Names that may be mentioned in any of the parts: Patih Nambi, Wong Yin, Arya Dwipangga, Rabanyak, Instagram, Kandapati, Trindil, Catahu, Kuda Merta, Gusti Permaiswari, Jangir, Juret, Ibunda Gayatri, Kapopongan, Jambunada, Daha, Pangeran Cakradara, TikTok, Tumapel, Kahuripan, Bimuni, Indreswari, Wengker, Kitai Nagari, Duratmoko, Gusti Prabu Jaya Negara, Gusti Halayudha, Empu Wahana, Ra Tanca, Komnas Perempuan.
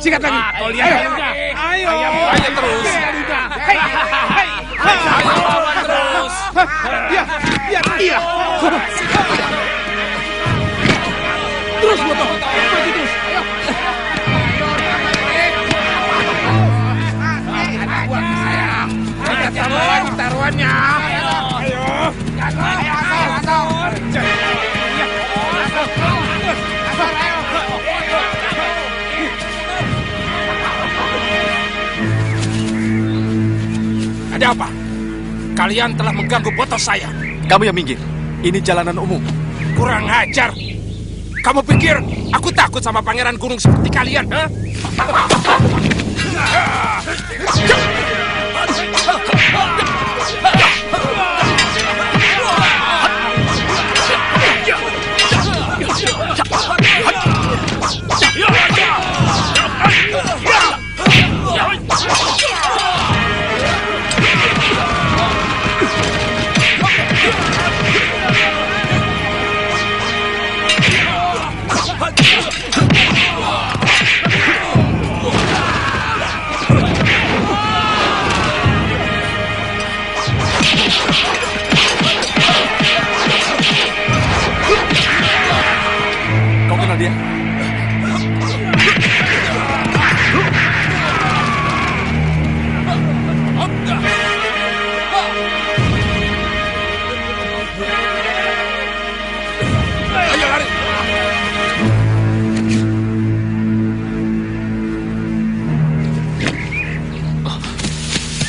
Sikat lagi. Kau lihat udah. Ayo. Ayo terus. Ayo lawan terus. Iya. Terus botol. Maju terus. Ayo. Ayo. Taruhan, taruhannya. Ayo. Ada apa? Kalian telah mengganggu botol saya. Kamu yang minggir. Ini jalanan umum. Kurang ajar. Kamu pikir aku takut sama pangeran gunung seperti kalian? Hah?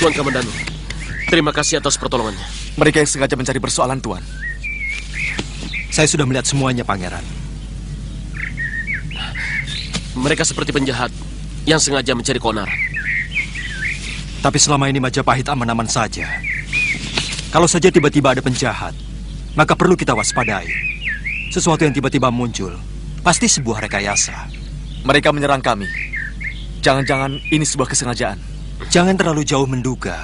Tuan Kamandanu, terima kasih atas pertolongannya. Mereka yang sengaja mencari persoalan, Tuan. Saya sudah melihat semuanya, Pangeran. Mereka seperti penjahat yang sengaja mencari keonaran. Tapi selama ini Majapahit aman-aman saja. Kalau saja tiba-tiba ada penjahat, maka perlu kita waspadai. Sesuatu yang tiba-tiba muncul, pasti sebuah rekayasa. Mereka menyerang kami. Jangan-jangan ini sebuah kesengajaan. Jangan terlalu jauh menduga.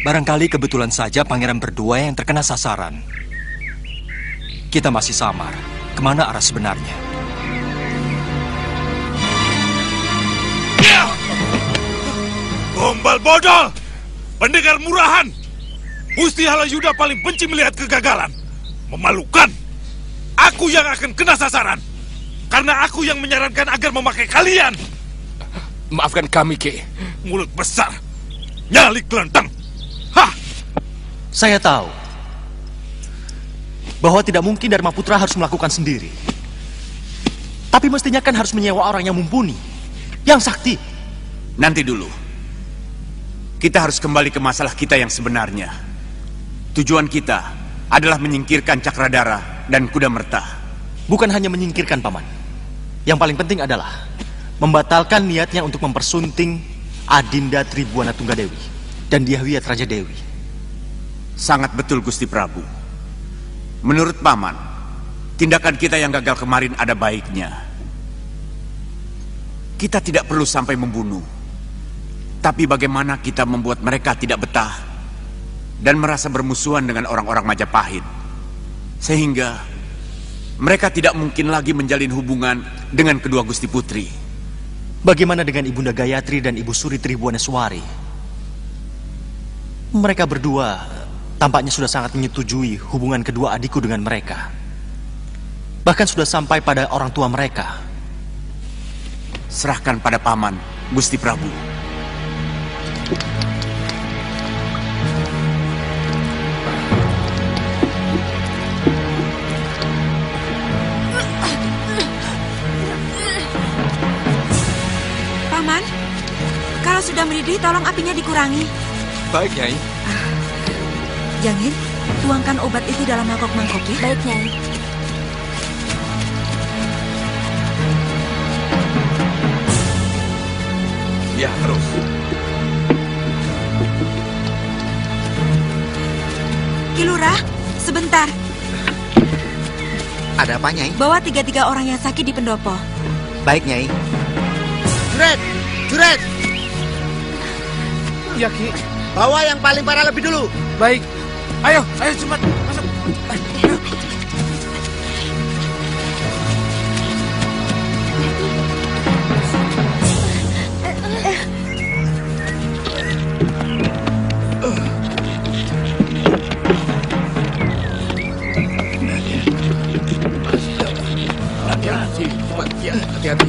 Barangkali kebetulan saja pangeran berdua yang terkena sasaran. Kita masih samar. Kemana arah sebenarnya? Gombal bodol! Pendengar murahan! Gusti Halayudha paling benci melihat kegagalan. Memalukan! Aku yang akan kena sasaran. Karena aku yang menyarankan agar memakai kalian. Maafkan kami, Ki. Mulut besar, nyali kelentang. Hah! Saya tahu bahwa tidak mungkin Dharma Putra harus melakukan sendiri. Tapi mestinya kan harus menyewa orang yang mumpuni, yang sakti. Nanti dulu. Kita harus kembali ke masalah kita yang sebenarnya. Tujuan kita adalah menyingkirkan Cakradara dan Kuda Merta. Bukan hanya menyingkirkan, Paman. Yang paling penting adalah membatalkan niatnya untuk mempersunting Adinda Tribuana Tunggadewi dan Dyah Wiyat Rajadewi. Sangat betul, Gusti Prabu. Menurut Paman, tindakan kita yang gagal kemarin ada baiknya. Kita tidak perlu sampai membunuh. Tapi bagaimana kita membuat mereka tidak betah dan merasa bermusuhan dengan orang-orang Majapahit, sehingga mereka tidak mungkin lagi menjalin hubungan dengan kedua Gusti Putri. Bagaimana dengan Ibunda Gayatri dan Ibu Suri Tribuaneswari? Mereka berdua tampaknya sudah sangat menyetujui hubungan kedua adikku dengan mereka. Bahkan sudah sampai pada orang tua mereka. Serahkan pada Paman, Gusti Prabu. Kalau sudah mendidih, tolong apinya dikurangi. Baik, Nyai. Jangir, tuangkan obat itu dalam mangkok-mangkok ya. Baik, Nyai. Ya, terus. Kilura, sebentar. Ada apa, Nyai? Bawa tiga-tiga orang yang sakit di pendopo. Baik, Nyai. Juret! Juret! Ya, Ki. Bawa yang paling parah lebih dulu. Baik. Ayo, ayo cepat masuk. Ayo. Ya, hati-hati.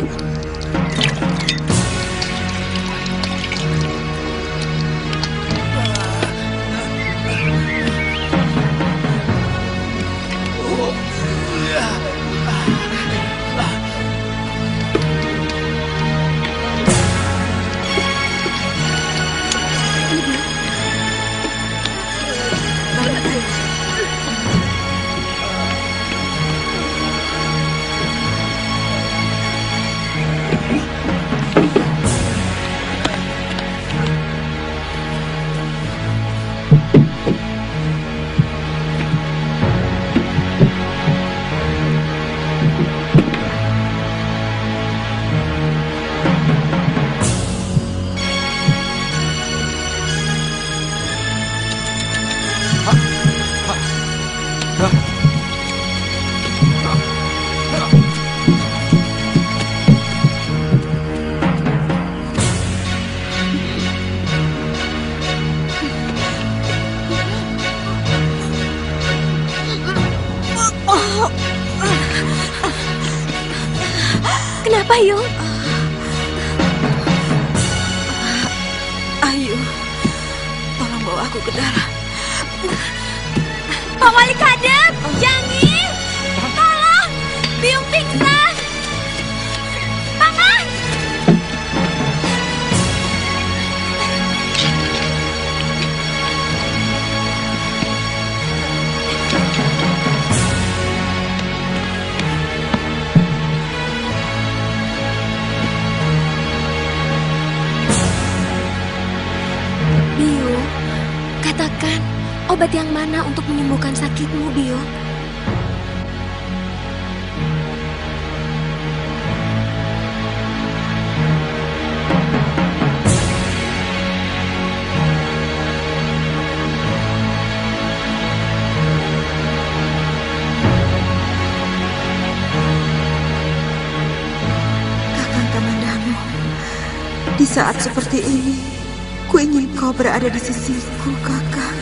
Saat seperti ini, ku ingin kau berada di sisiku, kakak.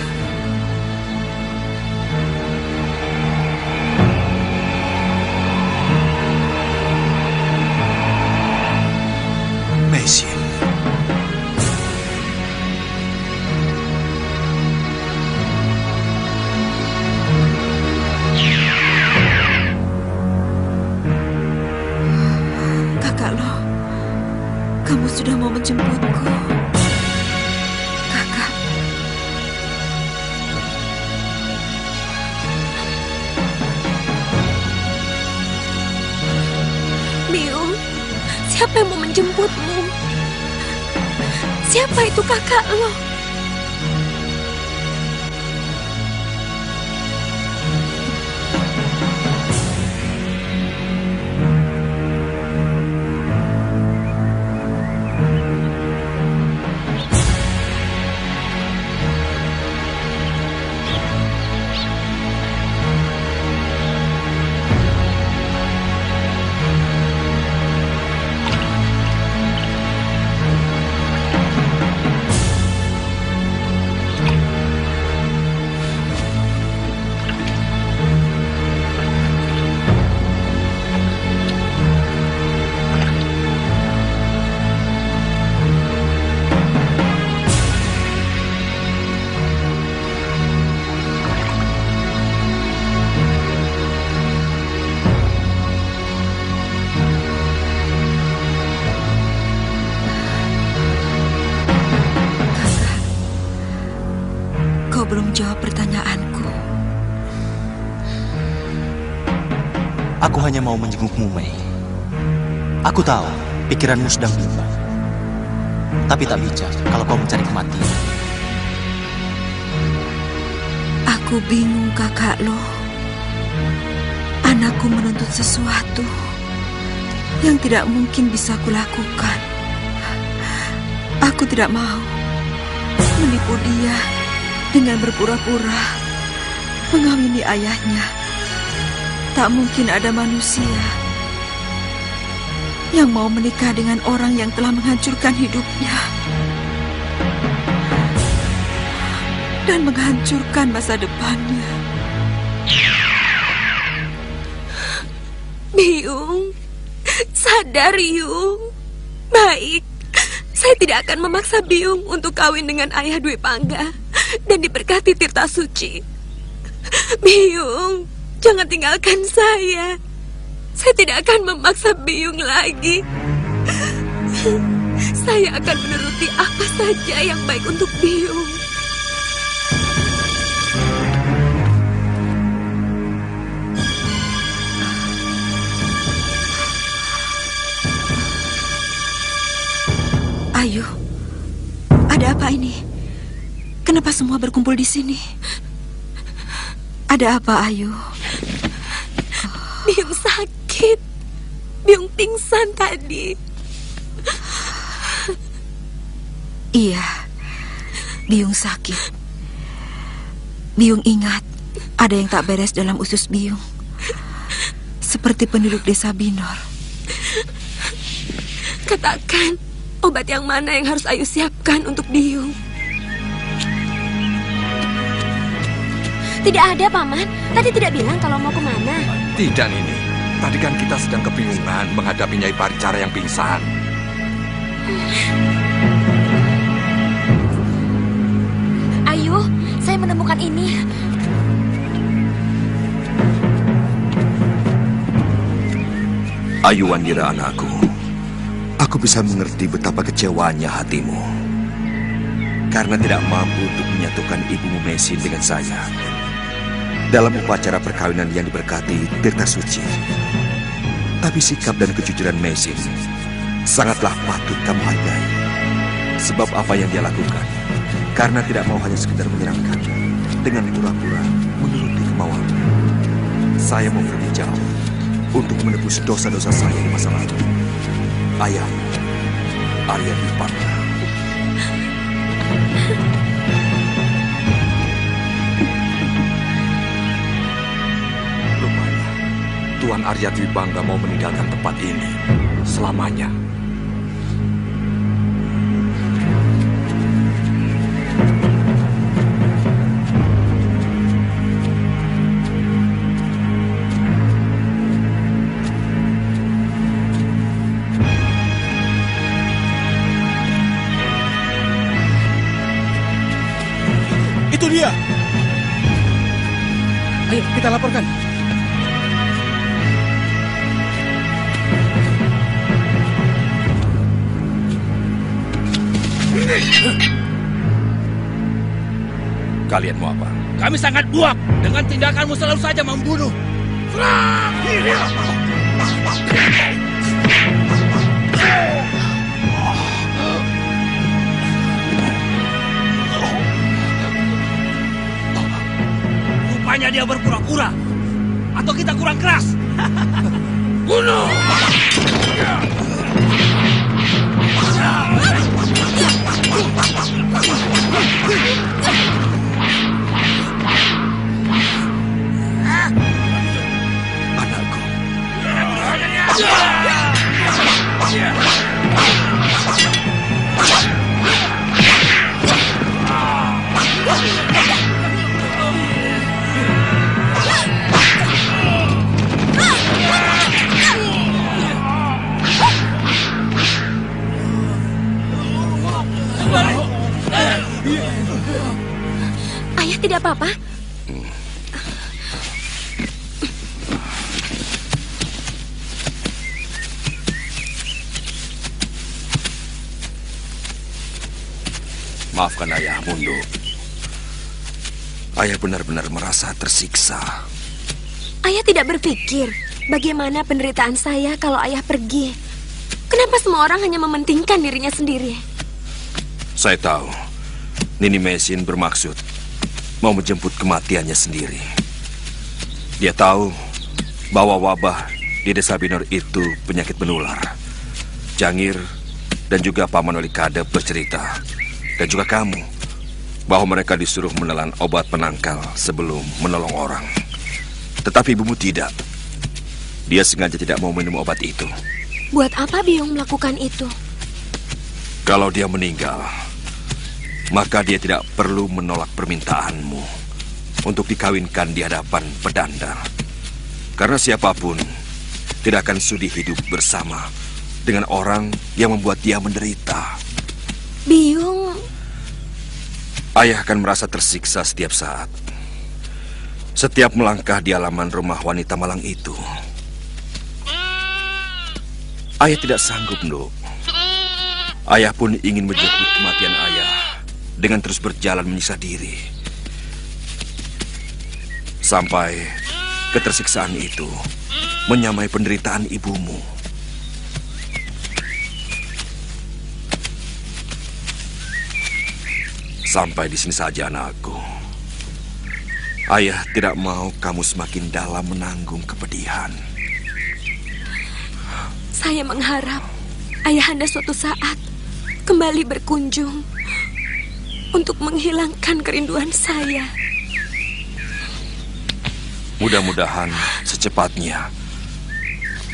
Messi. Kakak lo, kamu sudah mau menjemputku. Kakak. Miu, siapa yang mau menjemputmu? Siapa itu kakak lo? Hanya mau menjengukmu, Mei. Aku tahu pikiranmu sedang bimbang, tapi tak bijak kalau kau mencari kematian. Aku bingung, kakak lo. Anakku menuntut sesuatu yang tidak mungkin bisa kulakukan. Aku tidak mau menipu dia dengan berpura-pura mengawini ayahnya. Tak mungkin ada manusia yang mau menikah dengan orang yang telah menghancurkan hidupnya dan menghancurkan masa depannya. Biung, sadar, Yung. Baik, saya tidak akan memaksa Biung untuk kawin dengan ayah Dwipangga dan diberkati Tirta Suci. Biung, jangan tinggalkan saya. Saya tidak akan memaksa Biung lagi. Saya akan menuruti apa saja yang baik untuk Biung. Ayu, ada apa ini? Kenapa semua berkumpul di sini? Ada apa, Ayu? Biung sakit. Biung pingsan tadi. Iya, Biung sakit. Biung ingat ada yang tak beres dalam usus Biung. Seperti penduduk desa Binor. Katakan obat yang mana yang harus Ayu siapkan untuk Biung. Tidak ada, Paman. Tadi tidak bilang kalau mau kemana. Tidak, Nini. Tadi kan kita sedang kebingungan menghadapi Nyai Paricara yang pingsan. Ayu, saya menemukan ini. Ayu Wandira, anakku, aku bisa mengerti betapa kecewanya hatimu karena tidak mampu untuk menyatukan ibumu Mesin dengan saya dalam upacara perkawinan yang diberkati Tirta Suci. Tapi sikap dan kejujuran Mesin sangatlah patut kamu hargai, sebab apa yang dia lakukan karena tidak mau hanya sekedar menyenangkan dengan pura-pura menuruti kemauannya. Saya mau pergi jauh untuk menebus dosa-dosa saya di masa lalu. Ayah, Arya Tipangga. Rupanya Tuan Arya Tipangga mau meninggalkan tempat ini selamanya. Ayo, kita laporkan. Kalian mau apa? Kami sangat buak dengan tindakanmu selalu saja membunuh. Serang! Hanya dia berpura-pura, atau kita kurang keras. Bunuh! Anakku. Ayah tidak apa-apa? Maafkan ayah, Mundo. Ayah benar-benar merasa tersiksa. Ayah tidak berpikir bagaimana penderitaan saya kalau ayah pergi. Kenapa semua orang hanya mementingkan dirinya sendiri? Saya tahu Nini Mesin bermaksud mau menjemput kematiannya sendiri. Dia tahu bahwa wabah di desa Binor itu penyakit menular. Jangir dan juga Paman Olikade bercerita, dan juga kamu, bahwa mereka disuruh menelan obat penangkal sebelum menolong orang. Tetapi ibumu tidak. Dia sengaja tidak mau minum obat itu. Buat apa Biung melakukan itu? Kalau dia meninggal, maka dia tidak perlu menolak permintaanmu untuk dikawinkan di hadapan pedandang. Karena siapapun tidak akan sudi hidup bersama dengan orang yang membuat dia menderita. Biung. Ayah akan merasa tersiksa setiap saat. Setiap melangkah di halaman rumah wanita malang itu. Ayah tidak sanggup, Nduk. Ayah pun ingin menjemput kematian ayah dengan terus berjalan menyiksa diri. Sampai ketersiksaan itu menyamai penderitaan ibumu. Sampai di sini saja, anakku. Ayah tidak mau kamu semakin dalam menanggung kepedihan. Saya mengharap ayahanda suatu saat kembali berkunjung untuk menghilangkan kerinduan saya. Mudah-mudahan secepatnya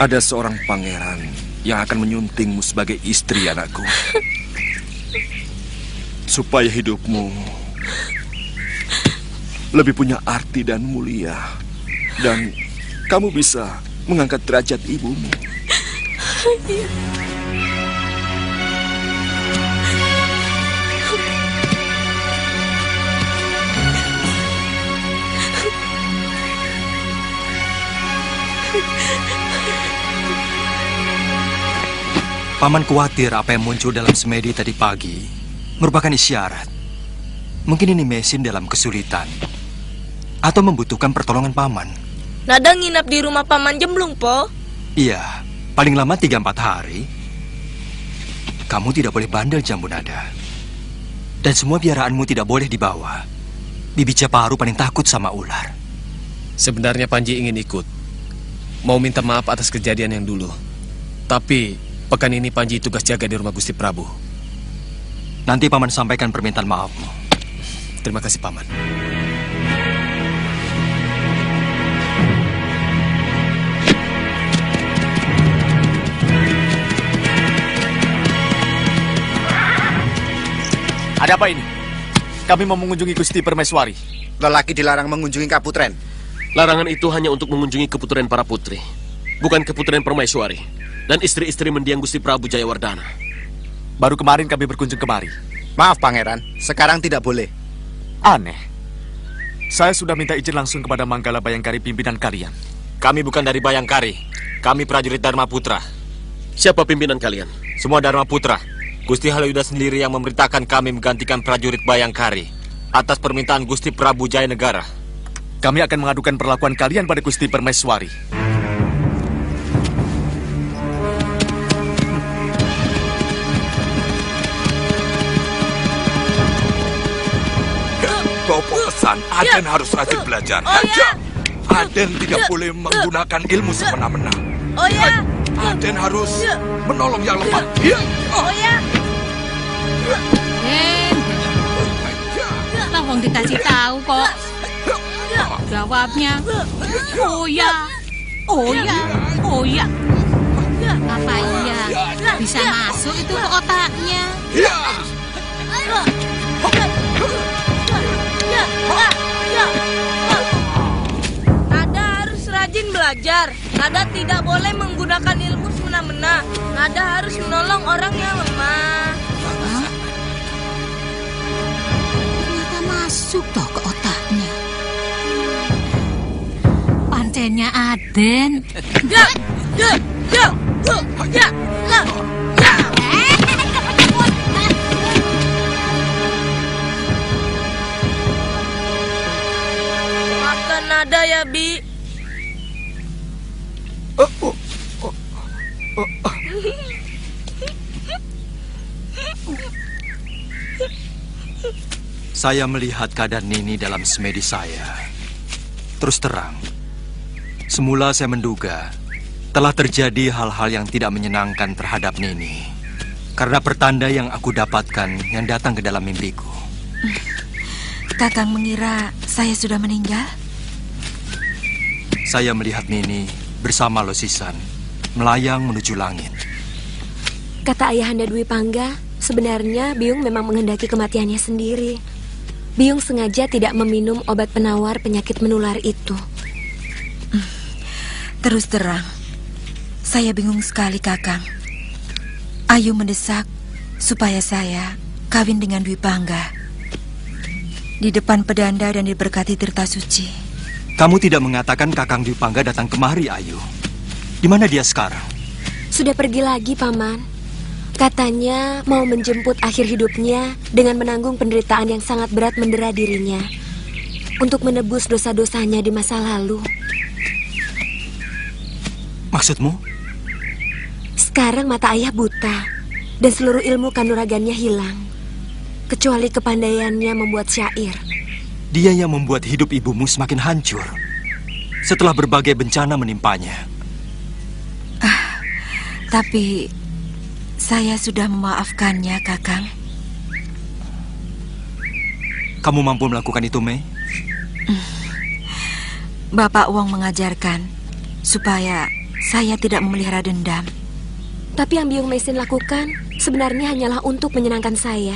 ada seorang pangeran yang akan menyuntingmu sebagai istri, anakku. Supaya hidupmu lebih punya arti dan mulia. Dan kamu bisa mengangkat derajat ibumu. Paman khawatir apa yang muncul dalam semedi tadi pagi merupakan isyarat. Mungkin ini mesin dalam kesulitan atau membutuhkan pertolongan Paman. Nada nginap di rumah Paman Jemblung, Po. Iya, paling lama 3-4 hari. Kamu tidak boleh bandel, Jambu Nada. Dan semua piaraanmu tidak boleh dibawa. Bibi Japaru paling takut sama ular. Sebenarnya Panji ingin ikut. Mau minta maaf atas kejadian yang dulu. Tapi pekan ini Panji tugas jaga di rumah Gusti Prabu. Nanti Paman sampaikan permintaan maafmu. Terima kasih, Paman. Ada apa ini? Kami mau mengunjungi Gusti Permaiswari. Lelaki dilarang mengunjungi Kaputren. Larangan itu hanya untuk mengunjungi Keputren para putri, bukan Keputren Permaiswari dan istri-istri mendiang Gusti Prabu Jaya Wardana. Baru kemarin kami berkunjung kemari. Maaf, Pangeran. Sekarang tidak boleh. Aneh. Saya sudah minta izin langsung kepada Manggala Bhayangkari pimpinan kalian. Kami bukan dari Bhayangkari. Kami prajurit Dharma Putra. Siapa pimpinan kalian? Semua Dharma Putra. Gusti Halayudha sendiri yang memerintahkan kami menggantikan prajurit Bhayangkari atas permintaan Gusti Prabu Jaya Negara. Kami akan mengadukan perlakuan kalian pada Gusti Permaiswari. Aden harus rajin belajar. Aden tidak boleh menggunakan ilmu semena-mena. Aden harus menolong yang lemah. Tolong dikasih tahu kok. Jawabnya, oh ya. Apa iya? Bisa masuk itu ke otaknya. Nada harus rajin belajar. Nada tidak boleh menggunakan ilmu semena-mena. Nada harus menolong orang yang lemah. Ternyata masuk toh ke otaknya. Pancennya Aden. Nada ya, Bi. Saya melihat keadaan Nini dalam semedi saya. Terus terang, semula saya menduga telah terjadi hal-hal yang tidak menyenangkan terhadap Nini karena pertanda yang aku dapatkan yang datang ke dalam mimpiku. Kakang mengira saya sudah meninggal. Saya melihat Nini bersama Losisan melayang menuju langit. Kata ayahanda Dwipangga, sebenarnya Biung memang menghendaki kematiannya sendiri. Biung sengaja tidak meminum obat penawar penyakit menular itu. Terus terang, saya bingung sekali, Kakang. Ayu mendesak supaya saya kawin dengan Dwipangga di depan pedanda dan diberkati tirta suci. Kamu tidak mengatakan Kakang Dwipangga datang kemari, Ayu. Di mana dia sekarang? Sudah pergi lagi, Paman. Katanya mau menjemput akhir hidupnya dengan menanggung penderitaan yang sangat berat mendera dirinya untuk menebus dosa-dosanya di masa lalu. Maksudmu? Sekarang mata ayah buta dan seluruh ilmu kanuragannya hilang, kecuali kepandaiannya membuat syair. Dia yang membuat hidup ibumu semakin hancur setelah berbagai bencana menimpanya. Tapi saya sudah memaafkannya, Kakang. Kamu mampu melakukan itu, Mei? Bapak Wong mengajarkan supaya saya tidak memelihara dendam. Tapi yang Biung Meisin lakukan sebenarnya hanyalah untuk menyenangkan saya.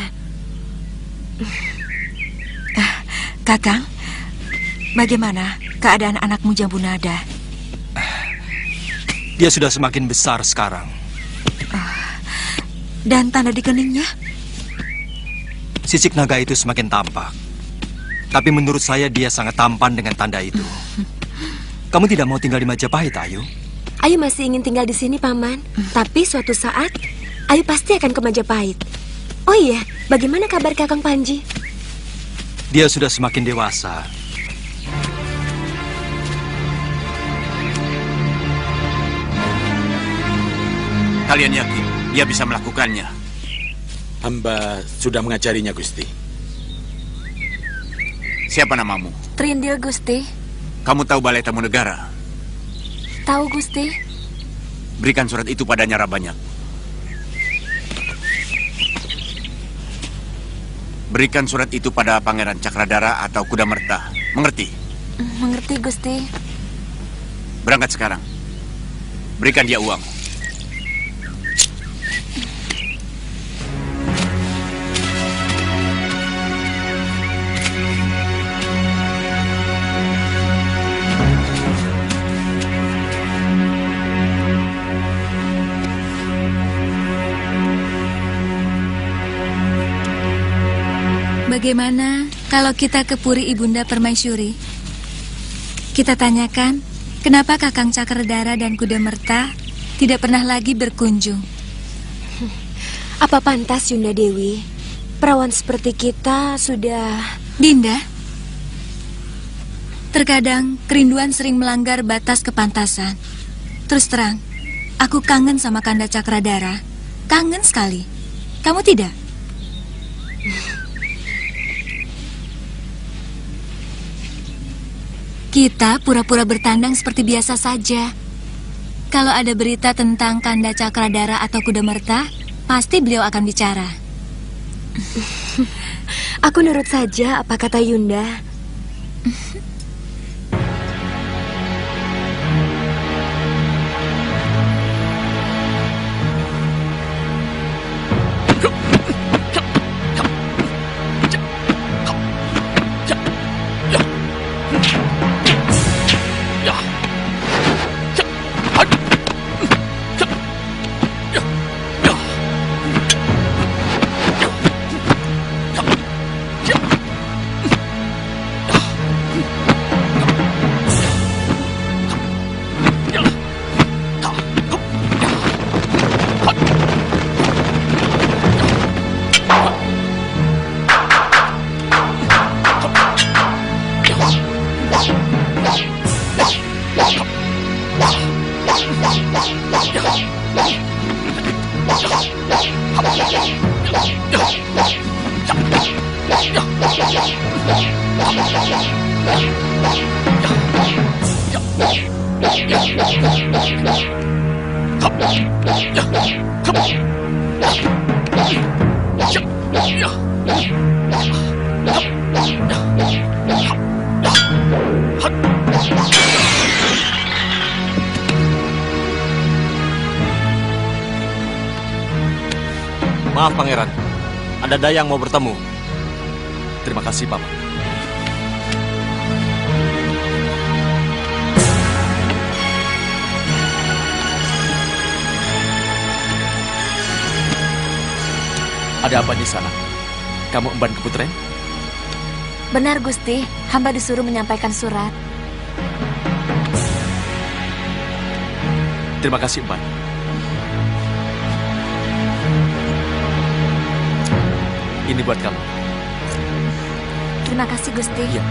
Kakang, bagaimana keadaan anakmu Jambunada? Dia sudah semakin besar sekarang. Dan tanda di keningnya? Sisik naga itu semakin tampak. Tapi menurut saya dia sangat tampan dengan tanda itu. Kamu tidak mau tinggal di Majapahit, Ayu? Ayu masih ingin tinggal di sini, Paman. Tapi suatu saat, Ayu pasti akan ke Majapahit. Oh iya, bagaimana kabar Kakang Panji? Dia sudah semakin dewasa. Kalian yakin dia bisa melakukannya? Hamba sudah mengajarinya, Gusti. Siapa namamu? Trindil, Gusti. Kamu tahu Balai Tamu Negara? Tahu, Gusti. Berikan surat itu padanya, Rabanyak. Berikan surat itu pada Pangeran Cakradara atau Kuda Merta. Mengerti? Mengerti, Gusti. Berangkat sekarang. Berikan dia uang. Bagaimana kalau kita ke Puri Ibunda Permaiswari? Kita tanyakan kenapa Kakang Cakradara dan Kuda Merta tidak pernah lagi berkunjung. Apa pantas, Yunda Dewi? Perawan seperti kita sudah... Dinda, terkadang kerinduan sering melanggar batas kepantasan. Terus terang, aku kangen sama Kanda Cakradara. Kangen sekali. Kamu tidak? Kita pura-pura bertandang seperti biasa saja. Kalau ada berita tentang Kanda Cakradara atau Kuda Merta, pasti beliau akan bicara. Aku nurut saja apa kata Yunda. Maaf, Pangeran. Ada Dayang mau bertemu. Terima kasih, Paman. Ada apa di sana? Kamu emban Kaputren? Benar, Gusti. Hamba disuruh menyampaikan surat. Terima kasih, emban. Ini buat kamu. Terima kasih, Gusti. Ya.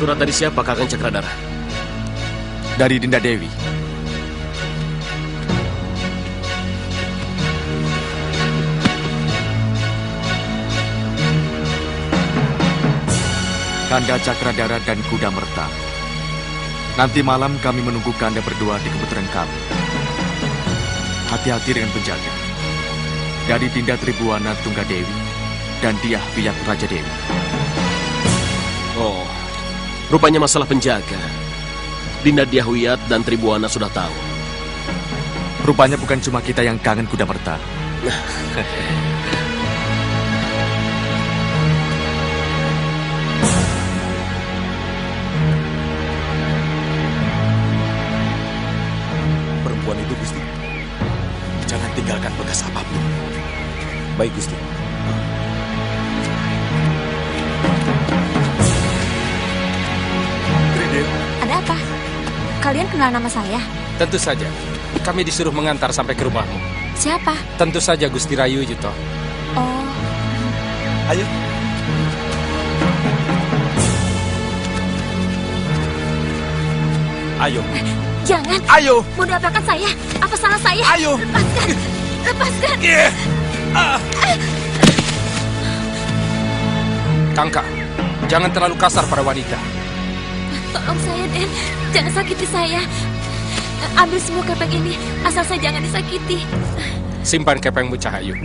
Surat dari siapa, Kakang Cakradara? Dari Dinda Dewi. Kanda Cakradara dan Kuda Merta, nanti malam kami menunggu Kanda berdua di Kaputren kami. Hati-hati dengan penjaga. Dari Dinda Tribuana Tunggadewi dan Dyah Wiyat Rajadewi. Oh, rupanya masalah penjaga. Dinda Dyah Wiyat dan Tribuana sudah tahu. Rupanya bukan cuma kita yang kangen Kuda Merta. Perempuan itu, Gusti. Jangan tinggalkan bekas apapun. Baik, Gusti. Ada apa? Kalian kenal nama saya? Tentu saja. Kami disuruh mengantar sampai ke rumahmu. Siapa? Tentu saja Gusti Rayu Yuto. Oh. Ayo. Ayo. Jangan. Ayo. Mau diapakan saya? Apa salah saya? Ayo. Lepaskan. Lepaskan. Kangka, jangan terlalu kasar pada wanita. Tolong saya, Den. Jangan sakiti saya. Ambil semua kepeng ini, asal saya jangan disakiti. Simpan kepengmu, Cahayu.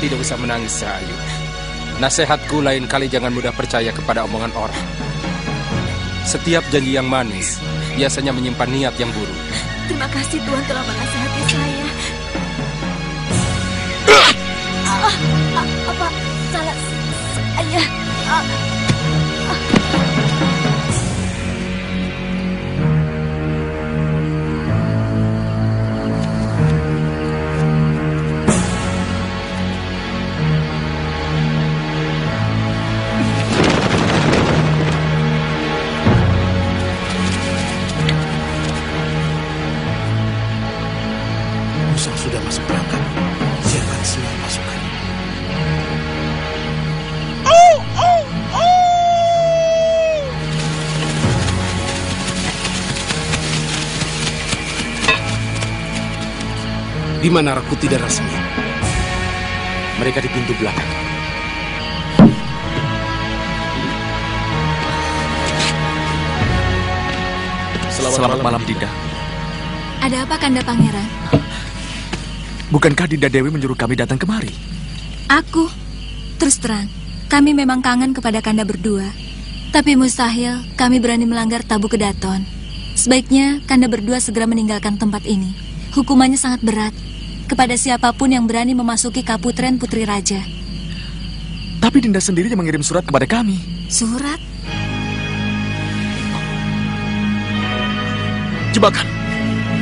Tidak usah menangis, Cahayu. Nasihatku lain kali jangan mudah percaya kepada omongan orang. Setiap janji yang manis biasanya menyimpan niat yang buruk. Terima kasih Tuhan telah menasihati saya. Apa salah saya? Musuh sudah masuk perangkap. Siapa semua masukkan? Di mana raku tidak resmi? Mereka di pintu belakang. Selamat malam, Dinda. Ada apa, Kanda Pangeran? Bukankah Dinda Dewi menyuruh kami datang kemari? Aku, terus terang, kami memang kangen kepada Kanda berdua. Tapi mustahil kami berani melanggar tabu Kedaton. Sebaiknya Kanda berdua segera meninggalkan tempat ini. Hukumannya sangat berat kepada siapapun yang berani memasuki Kaputren Putri Raja. Tapi Dinda sendiri yang mengirim surat kepada kami. Surat? Jebakan.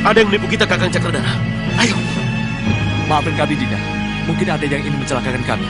Ada yang menipu kita, Kakang Cakradara. Ayo. Maafkan kami, Dinda. Mungkin ada yang ingin mencelakakan kami.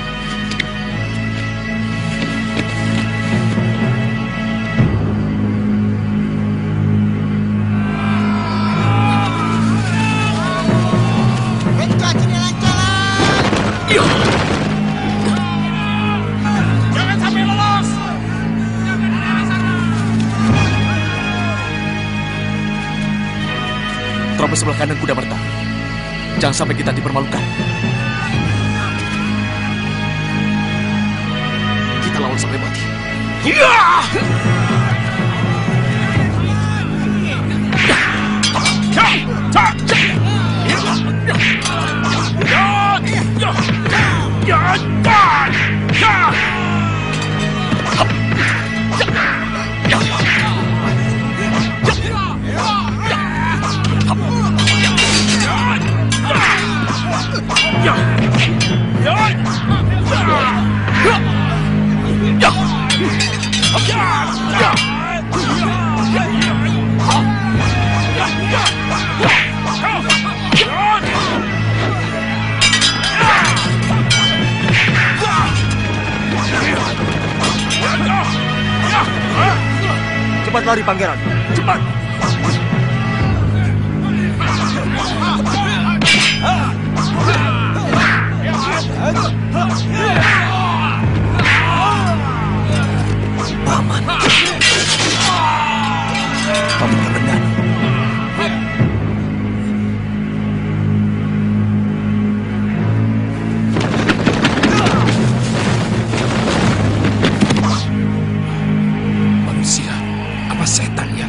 Sebelah kanan Kuda Merta. Jangan sampai kita dipermalukan. Kita lawan sampai mati. Cepat lari, Pangeran. Cepat! Paman. Paman terkendali. Manusia apa setan ya?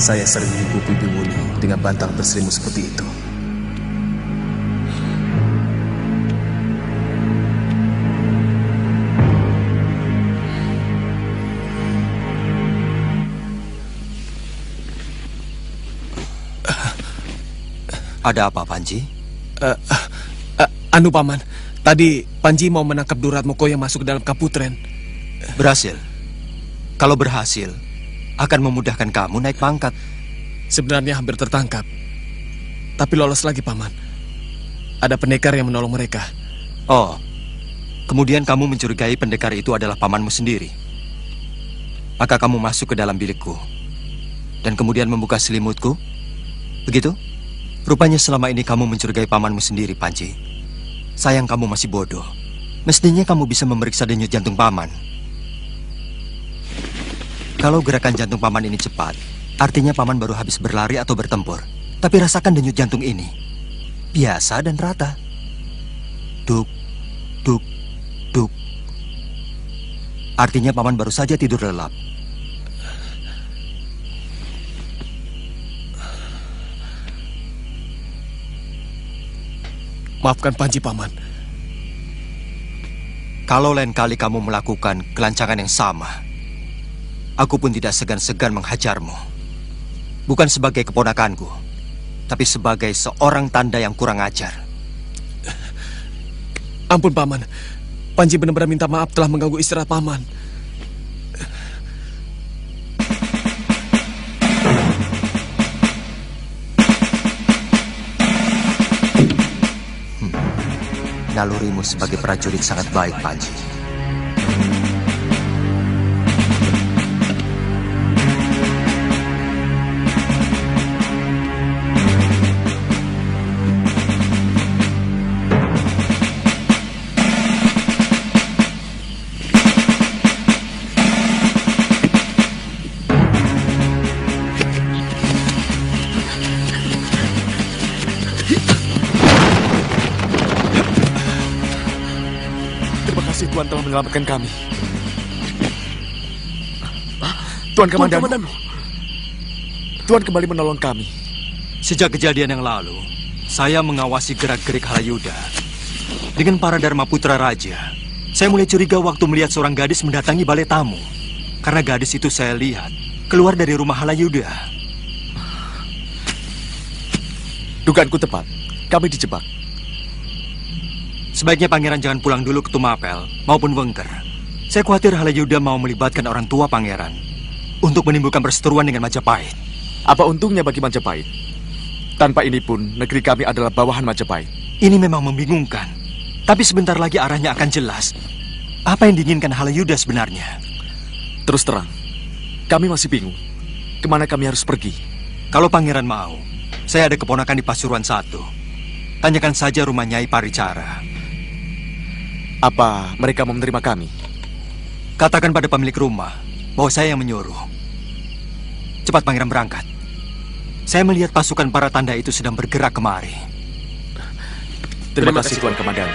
Saya sering menipu Bimuni dengan bantang berserimu seperti itu. Ada apa, Panji? Anu, Paman. Tadi Panji mau menangkap Duratmoko yang masuk ke dalam Kaputren. Berhasil. Kalau berhasil, akan memudahkan kamu naik pangkat. Sebenarnya hampir tertangkap, tapi lolos lagi, Paman. Ada pendekar yang menolong mereka. Oh, kemudian kamu mencurigai pendekar itu adalah pamanmu sendiri. Maka kamu masuk ke dalam bilikku dan kemudian membuka selimutku. Begitu? Rupanya selama ini kamu mencurigai pamanmu sendiri, Panji. Sayang kamu masih bodoh. Mestinya kamu bisa memeriksa denyut jantung paman. Kalau gerakan jantung paman ini cepat, artinya paman baru habis berlari atau bertempur. Tapi rasakan denyut jantung ini. Biasa dan rata. Duk, duk, duk. Artinya paman baru saja tidur lelap. Maafkan Panji, Paman. Kalau lain kali kamu melakukan kelancangan yang sama, aku pun tidak segan-segan menghajarmu. Bukan sebagai keponakanku, tapi sebagai seorang tanda yang kurang ajar. Ampun, Paman. Panji benar-benar minta maaf telah mengganggu istirahat Paman. Nalurimu sebagai prajurit sangat baik, Panji. Tuhan telah menyelamatkan kami. Tuan Kamandanu. Tuhan kembali menolong kami. Sejak kejadian yang lalu, saya mengawasi gerak-gerik Halayudha dengan para Dharma Putra Raja. Saya mulai curiga waktu melihat seorang gadis mendatangi balai tamu. Karena gadis itu saya lihat keluar dari rumah Halayudha. Dugaanku tepat. Kami dijebak. Sebaiknya Pangeran jangan pulang dulu ke Tumapel maupun Wengker. Saya khawatir Halayudha mau melibatkan orang tua Pangeran untuk menimbulkan perseteruan dengan Majapahit. Apa untungnya bagi Majapahit? Tanpa ini pun negeri kami adalah bawahan Majapahit. Ini memang membingungkan. Tapi sebentar lagi arahnya akan jelas. Apa yang diinginkan Halayudha sebenarnya? Terus terang, kami masih bingung. Kemana kami harus pergi? Kalau Pangeran mau, saya ada keponakan di Pasuruan 1. Tanyakan saja rumah Nyai Paricara. Apa mereka mau menerima kami? Katakan pada pemilik rumah bahwa saya yang menyuruh. Cepat Pangeran berangkat. Saya melihat pasukan para tanda itu sedang bergerak kemari. Terima kasih Tuan Kamandanu.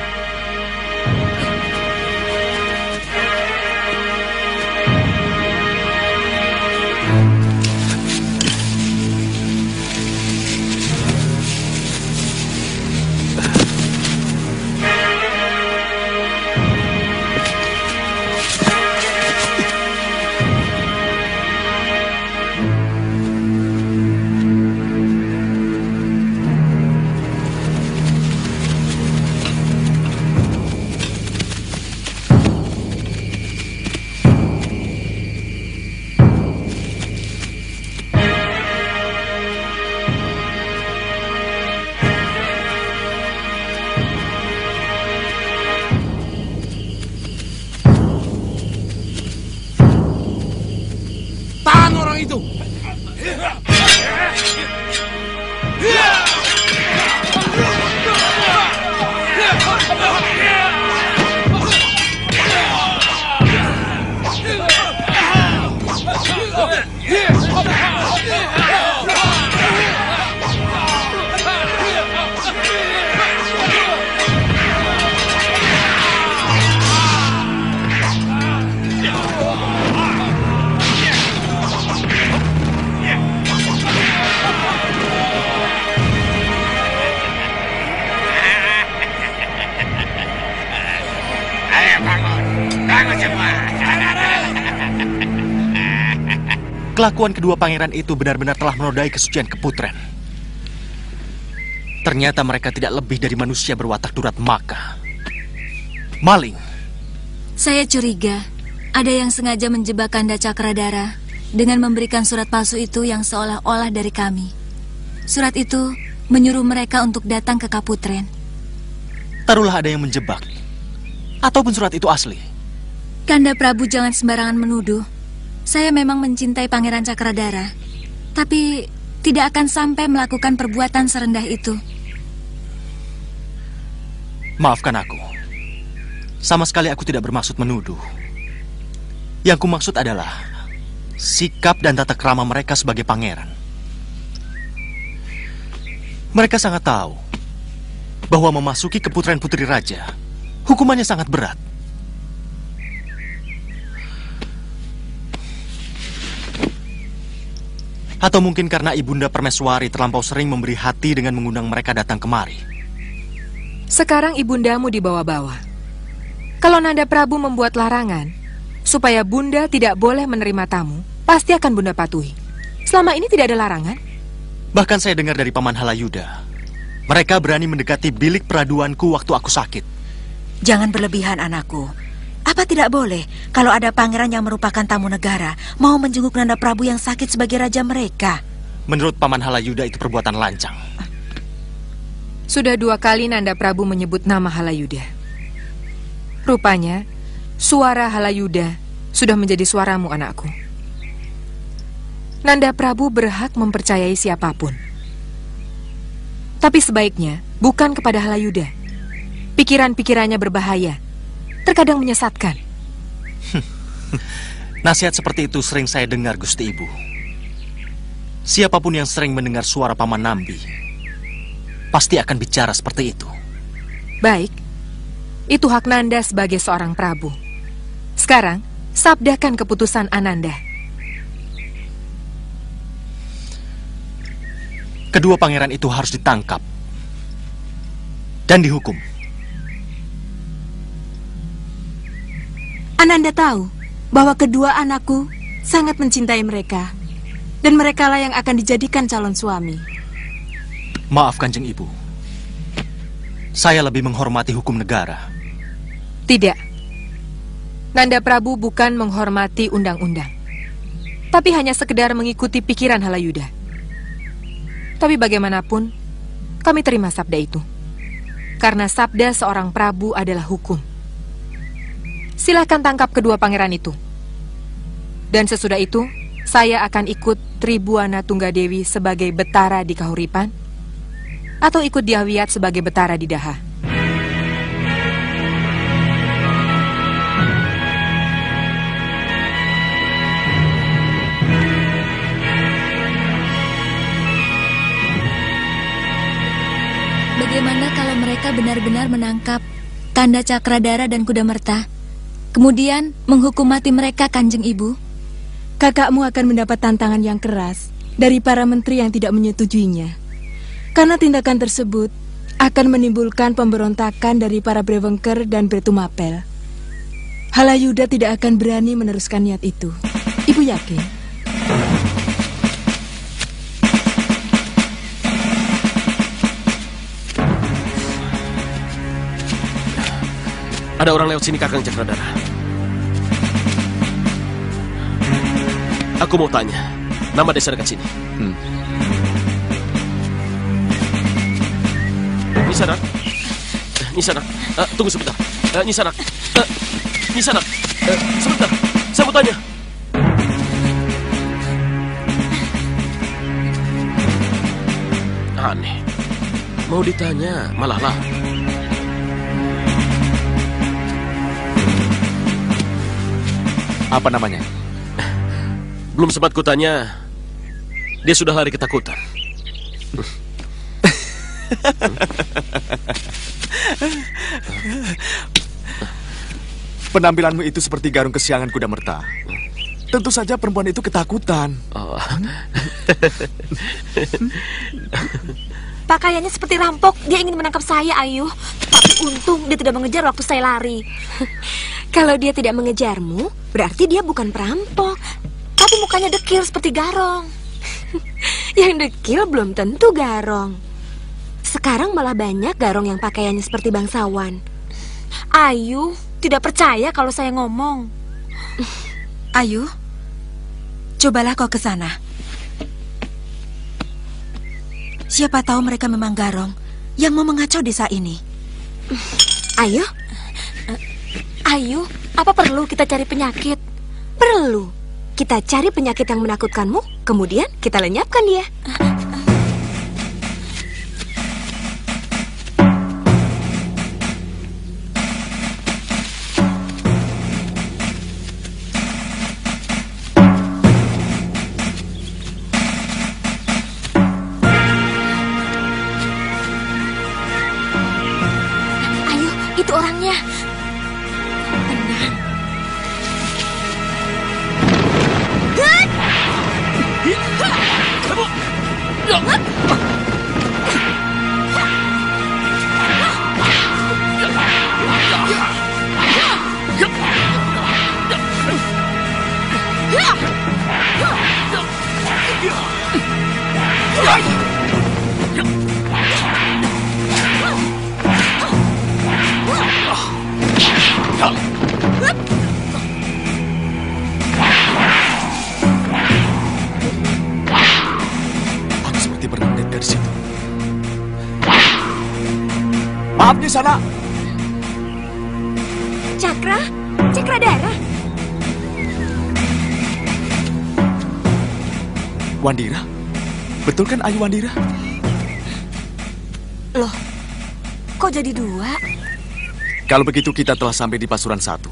Ayo bangun, bangun semua. Kelakuan kedua pangeran itu benar-benar telah menodai kesucian Keputren. Ternyata mereka tidak lebih dari manusia berwatak durat maka. Maling. Saya curiga ada yang sengaja menjebak Kanda Cakradara dengan memberikan surat palsu itu yang seolah-olah dari kami. Surat itu menyuruh mereka untuk datang ke Kaputren. Taruhlah ada yang menjebak ataupun surat itu asli. Kanda Prabu jangan sembarangan menuduh. Saya memang mencintai Pangeran Cakradara, tapi tidak akan sampai melakukan perbuatan serendah itu. Maafkan aku. Sama sekali aku tidak bermaksud menuduh. Yang kumaksud adalah sikap dan tata krama mereka sebagai pangeran. Mereka sangat tahu bahwa memasuki keputren putri raja, hukumannya sangat berat. Atau mungkin karena Ibunda Permaiswari terlampau sering memberi hati dengan mengundang mereka datang kemari. Sekarang ibundamu dibawa-bawa. Kalau Nanda Prabu membuat larangan supaya Bunda tidak boleh menerima tamu, pasti akan Bunda patuhi. Selama ini tidak ada larangan. Bahkan saya dengar dari Paman Halayudha, mereka berani mendekati bilik peraduanku waktu aku sakit. Jangan berlebihan, anakku. Apa tidak boleh kalau ada pangeran yang merupakan tamu negara mau menjenguk Nanda Prabu yang sakit sebagai raja mereka? Menurut Paman Halayudha itu perbuatan lancang. Sudah dua kali Nanda Prabu menyebut nama Halayudha. Rupanya suara Halayudha sudah menjadi suaramu, anakku. Nanda Prabu berhak mempercayai siapapun. Tapi sebaiknya bukan kepada Halayudha. Pikiran-pikirannya berbahaya. Terkadang menyesatkan. Nasihat seperti itu sering saya dengar, Gusti Ibu. Siapapun yang sering mendengar suara Paman Nambi pasti akan bicara seperti itu. Baik, itu hak Nanda sebagai seorang Prabu. Sekarang, sabdakan keputusan Ananda. Kedua pangeran itu harus ditangkap dan dihukum. Ananda tahu bahwa kedua anakku sangat mencintai mereka, dan merekalah yang akan dijadikan calon suami. Maaf, Kanjeng Ibu. Saya lebih menghormati hukum negara. Tidak. Nanda Prabu bukan menghormati undang-undang, tapi hanya sekedar mengikuti pikiran Halayudha. Tapi bagaimanapun, kami terima sabda itu. Karena sabda seorang Prabu adalah hukum. Silahkan tangkap kedua pangeran itu. Dan sesudah itu, saya akan ikut Tribuana Tunggadewi sebagai betara di Kahuripan, atau ikut Dyah Wiyat sebagai betara di Daha. Bagaimana kalau mereka benar-benar menangkap Kanda Cakradara dan Kuda Merta? Kemudian menghukum mati mereka, Kanjeng Ibu. Kakakmu akan mendapat tantangan yang keras dari para menteri yang tidak menyetujuinya. Karena tindakan tersebut akan menimbulkan pemberontakan dari para Bre Wengker dan Bre Tumapel. Halayudha tidak akan berani meneruskan niat itu. Ibu yakin? Ada orang lewat sini, Kakang Cakradara. Aku mau tanya, nama desa dekat sini. Nisanak, Nisanak, tunggu sebentar. Nisanak, Nisanak, sebentar, saya mau tanya. Aneh, mau ditanya malah lah. Apa namanya? Belum sempat kutanya, dia sudah lari ketakutan. Penampilanmu itu seperti garung kesiangan Kuda Merta. Tentu saja perempuan itu ketakutan. Pakaiannya seperti rampok, dia ingin menangkap saya, Ayu. Tapi untung dia tidak mengejar waktu saya lari. Kalau dia tidak mengejarmu, berarti dia bukan perampok. Tapi mukanya dekil seperti garong. Yang dekil belum tentu garong. Sekarang malah banyak garong yang pakaiannya seperti bangsawan. Ayu, tidak percaya kalau saya ngomong. Ayu, cobalah kau ke sana. Siapa tahu mereka memang garong yang mau mengacau desa ini. Ayo, Ayu, apa perlu kita cari penyakit? Perlu. Kita cari penyakit yang menakutkanmu, kemudian kita lenyapkan dia. Sana. Cakradara. Wandira? Betul kan Ayu Wandira? Loh, kok jadi dua? Kalau begitu kita telah sampai di Pasuruan 1.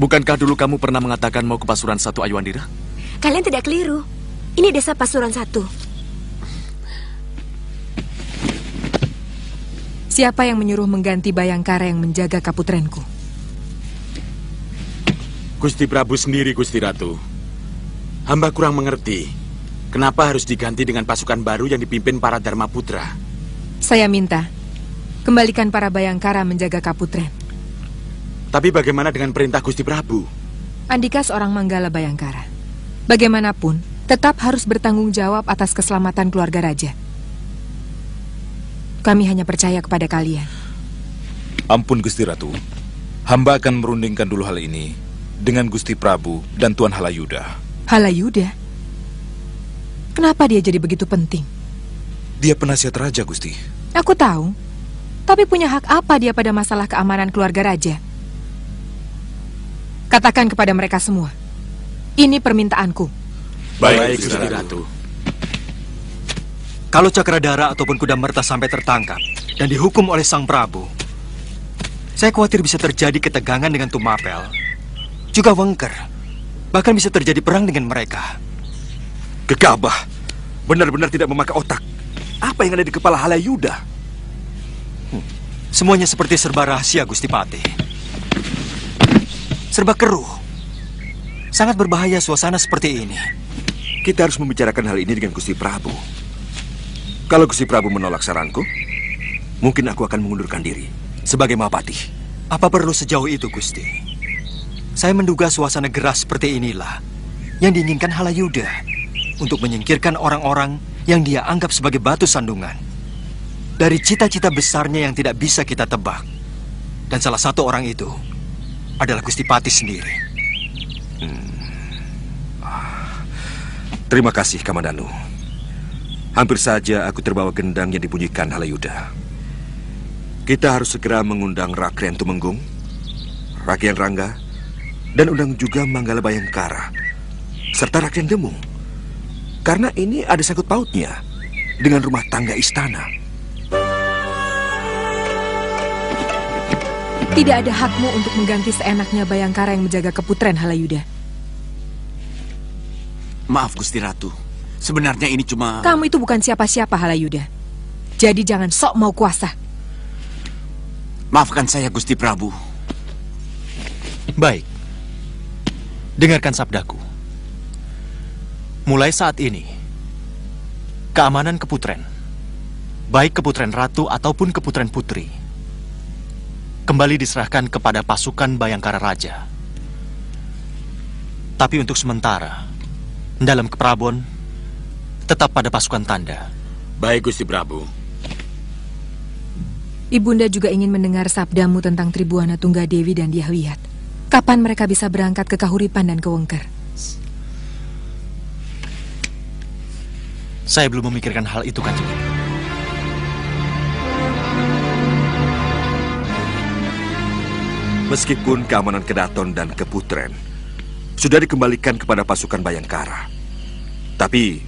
Bukankah dulu kamu pernah mengatakan mau ke Pasuruan 1, Ayu Wandira? Kalian tidak keliru. Ini desa Pasuruan 1. Siapa yang menyuruh mengganti Bhayangkara yang menjaga Kaputrenku? Gusti Prabu sendiri, Gusti Ratu. Hamba kurang mengerti kenapa harus diganti dengan pasukan baru yang dipimpin para Dharma Putra. Saya minta kembalikan para Bhayangkara menjaga Kaputren. Tapi bagaimana dengan perintah Gusti Prabu? Andika seorang Manggala Bhayangkara. Bagaimanapun, tetap harus bertanggung jawab atas keselamatan keluarga raja. Kami hanya percaya kepada kalian. Ampun Gusti Ratu, hamba akan merundingkan dulu hal ini dengan Gusti Prabu dan Tuan Halayudha. Halayudha? Kenapa dia jadi begitu penting? Dia penasihat raja, Gusti. Aku tahu, tapi punya hak apa dia pada masalah keamanan keluarga raja? Katakan kepada mereka semua, ini permintaanku. Baik Gusti Ratu. Kalau Cakradara ataupun Kuda Merta sampai tertangkap dan dihukum oleh Sang Prabu, saya khawatir bisa terjadi ketegangan dengan Tumapel, juga Wengker, bahkan bisa terjadi perang dengan mereka. Gegabah, benar-benar tidak memakai otak. Apa yang ada di kepala Halayudha? Semuanya seperti serba rahasia, Gusti Patih. Serba keruh. Sangat berbahaya suasana seperti ini. Kita harus membicarakan hal ini dengan Gusti Prabu. Kalau Gusti Prabu menolak saranku, mungkin aku akan mengundurkan diri sebagai Mahapatih. Apa perlu sejauh itu, Gusti? Saya menduga suasana geras seperti inilah yang diinginkan Halayudha untuk menyingkirkan orang-orang yang dia anggap sebagai batu sandungan dari cita-cita besarnya yang tidak bisa kita tebak. Dan salah satu orang itu adalah Gusti Patih sendiri. Terima kasih, Kamandanu. Hampir saja aku terbawa gendang yang dibunyikan Halayudha. Kita harus segera mengundang Rakrian Tumenggung, Rakrian Rangga, dan undang juga Manggala Bhayangkara, serta Rakrian Demung. Karena ini ada sangkut pautnya dengan rumah tangga istana. Tidak ada hakmu untuk mengganti seenaknya Bhayangkara yang menjaga Keputren, Halayudha. Maaf, Gusti Ratu. Sebenarnya ini cuma... Kamu itu bukan siapa-siapa, Halayudha. Jadi jangan sok mau kuasa. Maafkan saya, Gusti Prabu. Baik. Dengarkan sabdaku. Mulai saat ini, keamanan Keputren baik keputren ratu ataupun keputren putri, kembali diserahkan kepada pasukan Bhayangkara Raja. Tapi untuk sementara, dalam keprabon, tetap pada pasukan tanda. Baik, Gusti Prabu. Ibunda juga ingin mendengar sabdamu tentang Tribuana Tunggadewi dan Dyah Wiyat. Kapan mereka bisa berangkat ke Kahuripan dan ke Wengker? Saya belum memikirkan hal itu, Kanjeng. Meskipun keamanan Kedaton dan Keputren sudah dikembalikan kepada pasukan Bhayangkara, tapi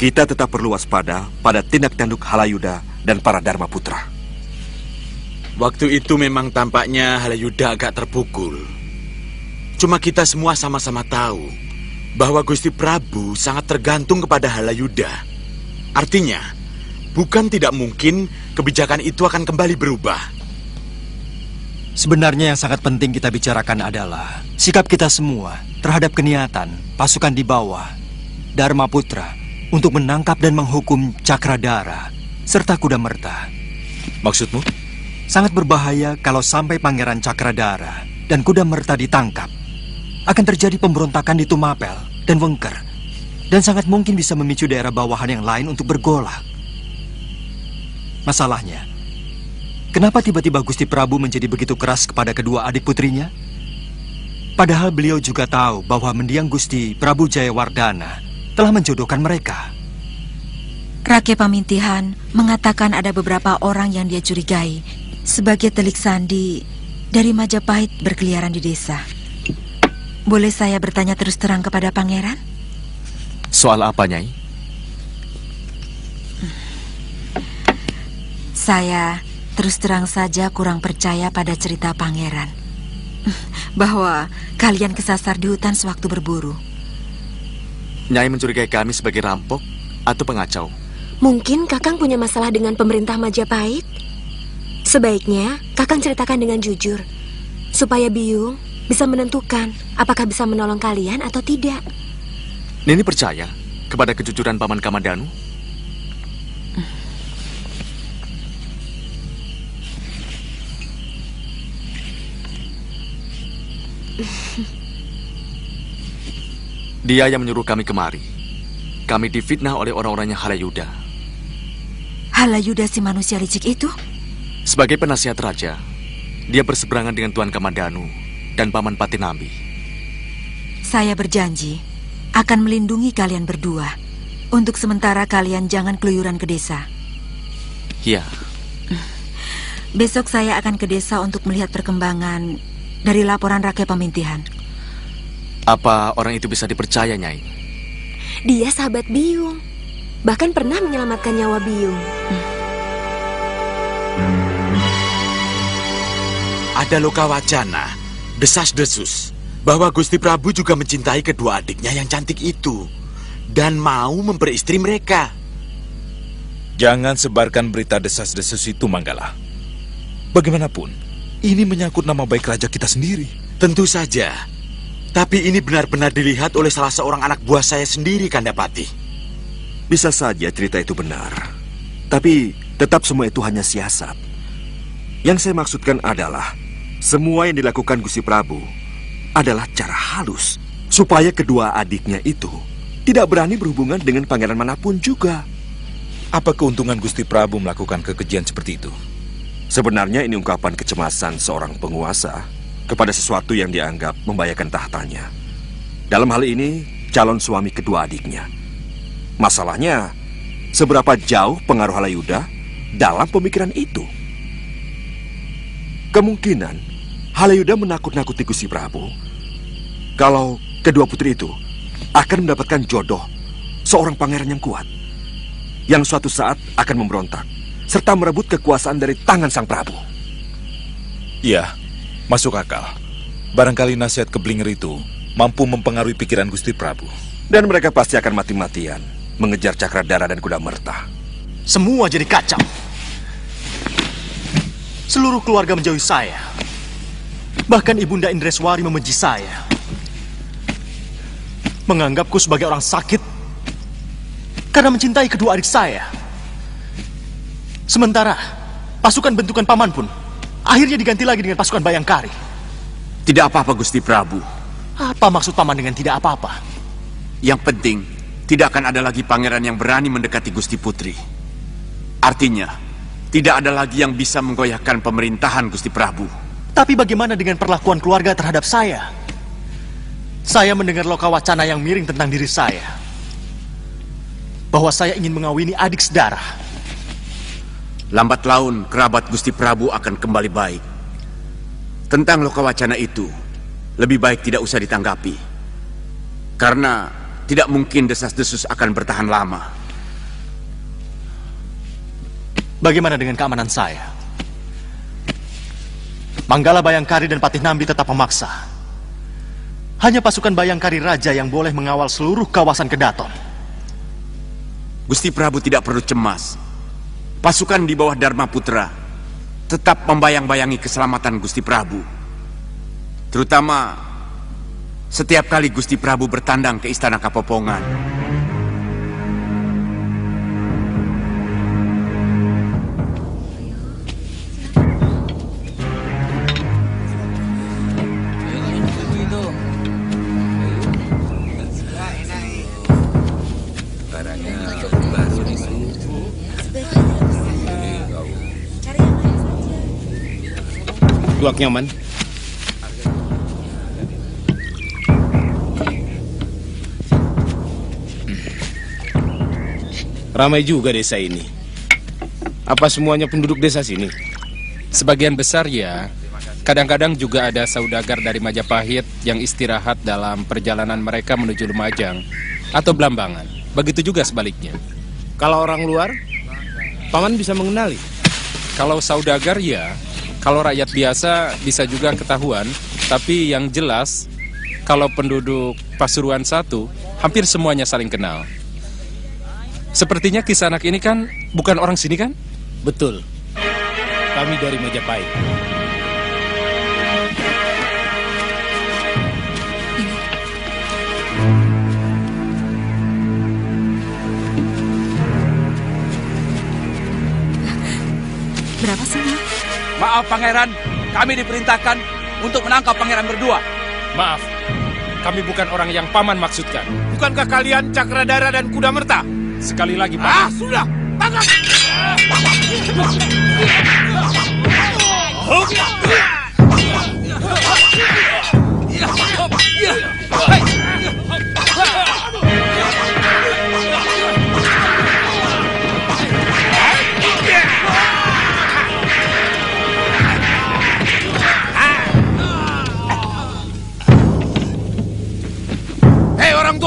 kita tetap perlu waspada pada tindak tanduk Halayudha dan para Dharma Putra. Waktu itu memang tampaknya Halayudha agak terpukul. Cuma kita semua sama-sama tahu bahwa Gusti Prabu sangat tergantung kepada Halayudha. Artinya, bukan tidak mungkin kebijakan itu akan kembali berubah. Sebenarnya yang sangat penting kita bicarakan adalah sikap kita semua terhadap keniatan pasukan di bawah Dharma Putra untuk menangkap dan menghukum Cakradara serta Kuda Merta. Maksudmu? Sangat berbahaya kalau sampai Pangeran Cakradara dan Kuda Merta ditangkap. Akan terjadi pemberontakan di Tumapel dan Wengker, dan sangat mungkin bisa memicu daerah bawahan yang lain untuk bergolak. Masalahnya, kenapa tiba-tiba Gusti Prabu menjadi begitu keras kepada kedua adik putrinya? Padahal beliau juga tahu bahwa mendiang Gusti Prabu Jaya Wardana telah menjodohkan mereka. Rakyat Pamintihan mengatakan ada beberapa orang yang dia curigai sebagai telik sandi dari Majapahit berkeliaran di desa. Boleh saya bertanya terus terang kepada Pangeran? Soal apa, Nyai? Saya terus terang saja kurang percaya pada cerita Pangeran bahwa kalian kesasar di hutan sewaktu berburu. Nyai mencurigai kami sebagai rampok atau pengacau? Mungkin Kakang punya masalah dengan pemerintah Majapahit. Sebaiknya Kakang ceritakan dengan jujur, supaya Biyung bisa menentukan apakah bisa menolong kalian atau tidak. Nini percaya kepada kejujuran Paman Kamandanu? Dia yang menyuruh kami kemari. Kami difitnah oleh orang-orangnya Halayudha. Halayudha si manusia licik itu? Sebagai penasihat raja, dia berseberangan dengan Tuan Kamandanu dan Paman Patih Nambi. Saya berjanji akan melindungi kalian berdua. Untuk sementara kalian jangan keluyuran ke desa. Iya. Besok saya akan ke desa untuk melihat perkembangan dari laporan rakyat Pamintihan. Apa orang itu bisa dipercaya, Nyai? Dia sahabat Biyung, bahkan pernah menyelamatkan nyawa Biyung. Ada loka wacana, desas-desus, bahwa Gusti Prabu juga mencintai kedua adiknya yang cantik itu dan mau memperistri mereka. Jangan sebarkan berita desas-desus itu, Manggala. Bagaimanapun, ini menyangkut nama baik raja kita sendiri. Tentu saja. Tapi ini benar-benar dilihat oleh salah seorang anak buah saya sendiri, Kandapati. Bisa saja cerita itu benar. Tapi tetap semua itu hanya siasat. Yang saya maksudkan adalah semua yang dilakukan Gusti Prabu adalah cara halus supaya kedua adiknya itu tidak berani berhubungan dengan pangeran manapun juga. Apa keuntungan Gusti Prabu melakukan kekejian seperti itu? Sebenarnya ini ungkapan kecemasan seorang penguasa kepada sesuatu yang dianggap membahayakan tahtanya. Dalam hal ini, calon suami kedua adiknya. Masalahnya, seberapa jauh pengaruh Halayudha dalam pemikiran itu? Kemungkinan Halayudha menakut-nakuti Gusti Prabu kalau kedua putri itu akan mendapatkan jodoh seorang pangeran yang kuat, yang suatu saat akan memberontak serta merebut kekuasaan dari tangan Sang Prabu. Iya, masuk akal. Barangkali nasihat keblinger itu mampu mempengaruhi pikiran Gusti Prabu. Dan mereka pasti akan mati-matian mengejar Cakradara dan Kuda Merta. Semua jadi kacau. Seluruh keluarga menjauhi saya. Bahkan Ibunda Indreswari membenci saya, menganggapku sebagai orang sakit karena mencintai kedua adik saya. Sementara pasukan bentukan Paman pun akhirnya diganti lagi dengan pasukan Bayangkari. Tidak apa-apa, Gusti Prabu. Apa maksud Paman dengan tidak apa-apa? Yang penting, tidak akan ada lagi pangeran yang berani mendekati Gusti Putri. Artinya, tidak ada lagi yang bisa menggoyahkan pemerintahan Gusti Prabu. Tapi bagaimana dengan perlakuan keluarga terhadap saya? Saya mendengar lokawacana yang miring tentang diri saya, bahwa saya ingin mengawini adik sedara. Lambat laun, kerabat Gusti Prabu akan kembali baik. Tentang lokawacana itu, lebih baik tidak usah ditanggapi. Karena tidak mungkin desas-desus akan bertahan lama. Bagaimana dengan keamanan saya? Manggala Bhayangkari dan Patih Nambi tetap memaksa. Hanya pasukan Bhayangkari Raja yang boleh mengawal seluruh kawasan Kedaton. Gusti Prabu tidak perlu cemas. Pasukan di bawah Dharma Putra tetap membayang-bayangi keselamatan Gusti Prabu. Terutama setiap kali Gusti Prabu bertandang ke Istana Kapopongan. Luak nyaman. Ramai juga desa ini. Apa semuanya penduduk desa sini? Sebagian besar ya. Kadang-kadang juga ada saudagar dari Majapahit yang istirahat dalam perjalanan mereka menuju Lumajang atau Blambangan. Begitu juga sebaliknya. Kalau orang luar, Paman bisa mengenali? Kalau saudagar ya. Kalau rakyat biasa bisa juga ketahuan, tapi yang jelas kalau penduduk Pasuruan satu hampir semuanya saling kenal. Sepertinya kisah anak ini kan bukan orang sini kan? Betul. Kami dari Majapahit. Berapa sih? Maaf Pangeran, kami diperintahkan untuk menangkap Pangeran berdua. Maaf, kami bukan orang yang Paman maksudkan. Bukankah kalian Cakradara dan Kuda Merta? Sekali lagi Pak. Ah, sudah, tangkap!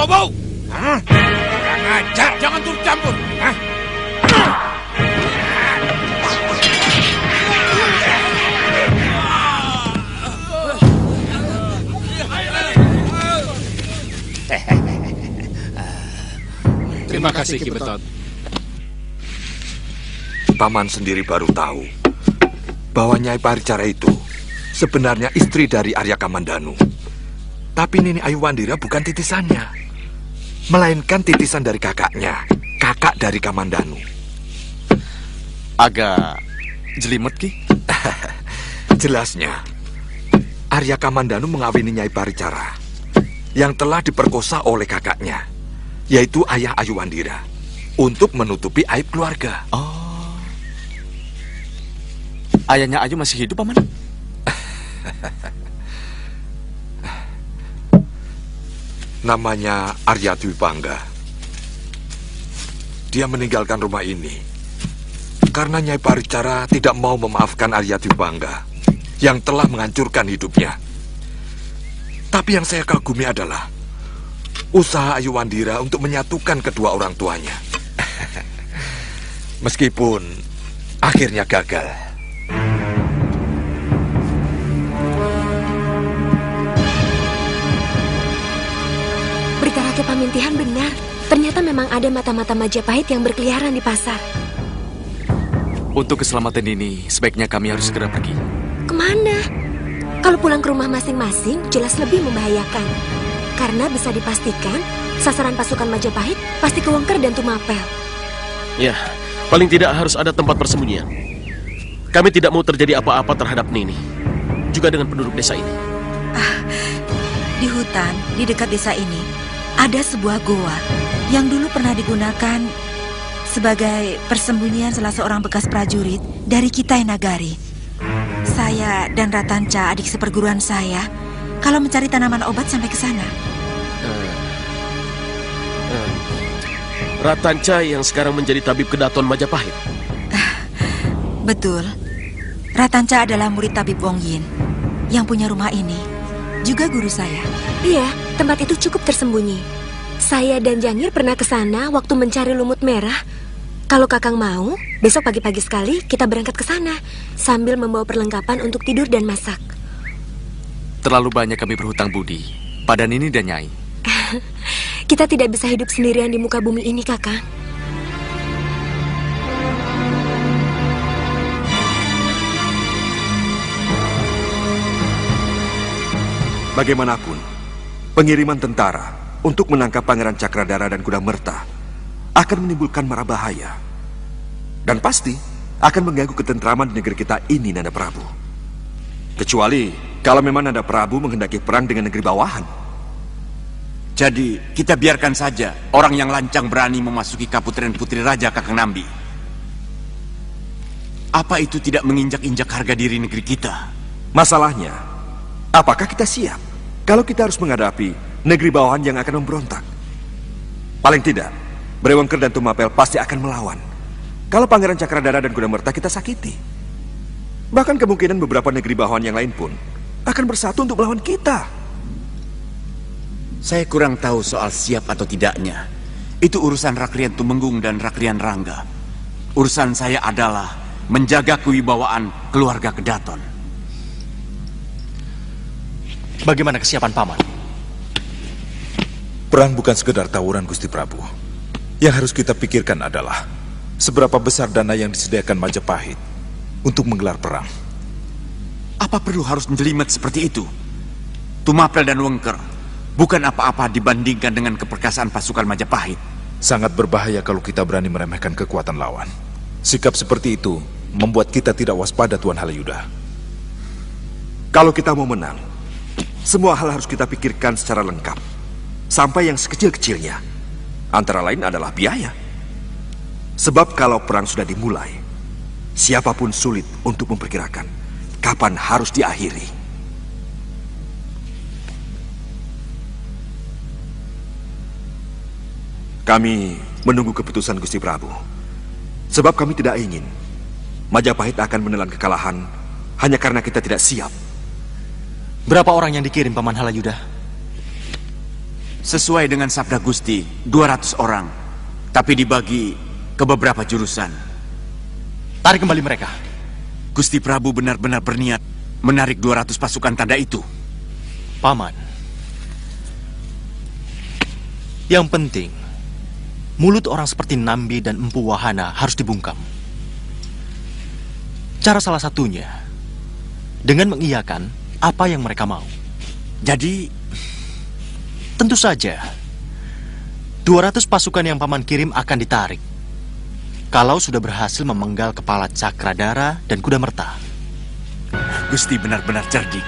Bau. Hah? Kurang ajar, jangan turut campur. Hah? Terima kasih Ki Betot. Paman sendiri baru tahu bahwa Nyai Paricara itu sebenarnya istri dari Arya Kamandanu. Tapi Nini Ayu Wandira bukan titisannya, melainkan titisan dari kakaknya, kakak dari Kamandanu. Agak jelimet, Ki. Jelasnya, Arya Kamandanu mengawini Nyai Paricara yang telah diperkosa oleh kakaknya, yaitu ayah Ayu Wandira, untuk menutupi aib keluarga. Oh. Ayahnya Ayu masih hidup, Paman? Namanya Arya Dwipangga. Dia meninggalkan rumah ini karena Nyai Paricara tidak mau memaafkan Arya Dwipangga yang telah menghancurkan hidupnya. Tapi yang saya kagumi adalah usaha Ayu Wandira untuk menyatukan kedua orang tuanya. Meskipun akhirnya gagal. Pemintihan benar, ternyata memang ada mata-mata Majapahit yang berkeliaran di pasar. Untuk keselamatan ini, sebaiknya kami harus segera pergi. Kemana? Kalau pulang ke rumah masing-masing, jelas lebih membahayakan. Karena bisa dipastikan, sasaran pasukan Majapahit pasti ke Wengker dan Tumapel. Ya, Paling tidak harus ada tempat persembunyian. Kami tidak mau terjadi apa-apa terhadap Nini, juga dengan penduduk desa ini. Di hutan, di dekat desa ini, ada sebuah goa yang dulu pernah digunakan sebagai persembunyian salah seorang bekas prajurit dari Kitai Nagari. Saya dan Ra Tanca, adik seperguruan saya, kalau mencari tanaman obat sampai ke sana. Ra Tanca yang sekarang menjadi tabib Kedaton Majapahit. Betul. Ra Tanca adalah murid tabib Wong Yin yang punya rumah ini, juga guru saya. Iya, tempat itu cukup tersembunyi. Saya dan Jangir pernah ke sana waktu mencari lumut merah. Kalau Kakang mau, besok pagi-pagi sekali kita berangkat ke sana sambil membawa perlengkapan untuk tidur dan masak. Terlalu banyak kami berhutang budi pada Nini dan Nyai. Kita tidak bisa hidup sendirian di muka bumi ini, Kakang. Bagaimanapun, pengiriman tentara untuk menangkap Pangeran Cakradara dan Kuda Merta akan menimbulkan mara bahaya. Dan pasti akan mengganggu ketentraman di negeri kita ini, Nanda Prabu. Kecuali kalau memang Nanda Prabu menghendaki perang dengan negeri bawahan. Jadi, kita biarkan saja orang yang lancang berani memasuki Kaputren Putri Raja Kakang Nambi. Apa itu tidak menginjak-injak harga diri negeri kita? Masalahnya, apakah kita siap kalau kita harus menghadapi negeri bawahan yang akan memberontak? Paling tidak, Bre Wengker dan Tumapel pasti akan melawan. Kalau Pangeran Cakradara dan Kuda Merta kita sakiti. Bahkan kemungkinan beberapa negeri bawahan yang lain pun akan bersatu untuk melawan kita. Saya kurang tahu soal siap atau tidaknya. Itu urusan Rakrian Tumenggung dan Rakrian Rangga. Urusan saya adalah menjaga kewibawaan keluarga Kedaton. Bagaimana kesiapan Paman? Perang bukan sekedar tawuran, Gusti Prabu. Yang harus kita pikirkan adalah seberapa besar dana yang disediakan Majapahit untuk menggelar perang. Apa perlu harus menjelimet seperti itu? Tumapel dan Wengker bukan apa-apa dibandingkan dengan keperkasaan pasukan Majapahit. Sangat berbahaya kalau kita berani meremehkan kekuatan lawan. Sikap seperti itu membuat kita tidak waspada, Tuan Halayudha. Kalau kita mau menang, semua hal harus kita pikirkan secara lengkap, sampai yang sekecil-kecilnya. Antara lain adalah biaya. Sebab kalau perang sudah dimulai, siapapun sulit untuk memperkirakan kapan harus diakhiri. Kami menunggu keputusan Gusti Prabu. Sebab kami tidak ingin Majapahit akan menelan kekalahan hanya karena kita tidak siap. Berapa orang yang dikirim, Paman Halayudha? Sesuai dengan sabda Gusti, 200 orang. Tapi dibagi ke beberapa jurusan. Tarik kembali mereka. Gusti Prabu benar-benar berniat menarik 200 pasukan tanda itu. Paman, yang penting mulut orang seperti Nambi dan Empu Wahana harus dibungkam. Cara salah satunya dengan mengiyakan apa yang mereka mau. Jadi, tentu saja 200 pasukan yang Paman kirim akan ditarik kalau sudah berhasil memenggal kepala Cakradara dan Kuda Merta. Gusti benar-benar cerdik.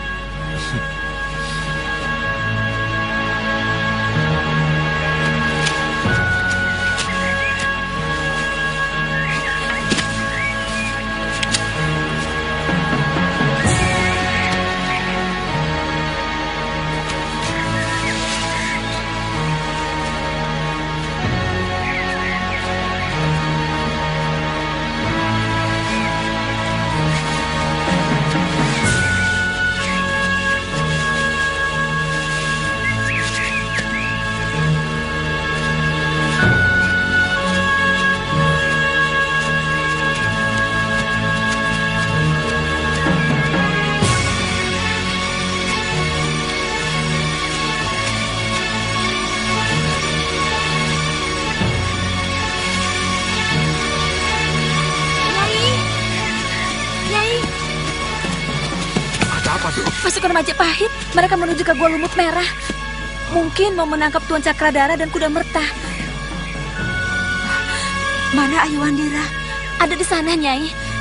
Majapahit, mereka menuju ke Gua Lumut Merah. Mungkin mau menangkap Tuan Cakradara dan Kuda Merta. Mana Ayu Wandira? ada di sana, Nyai.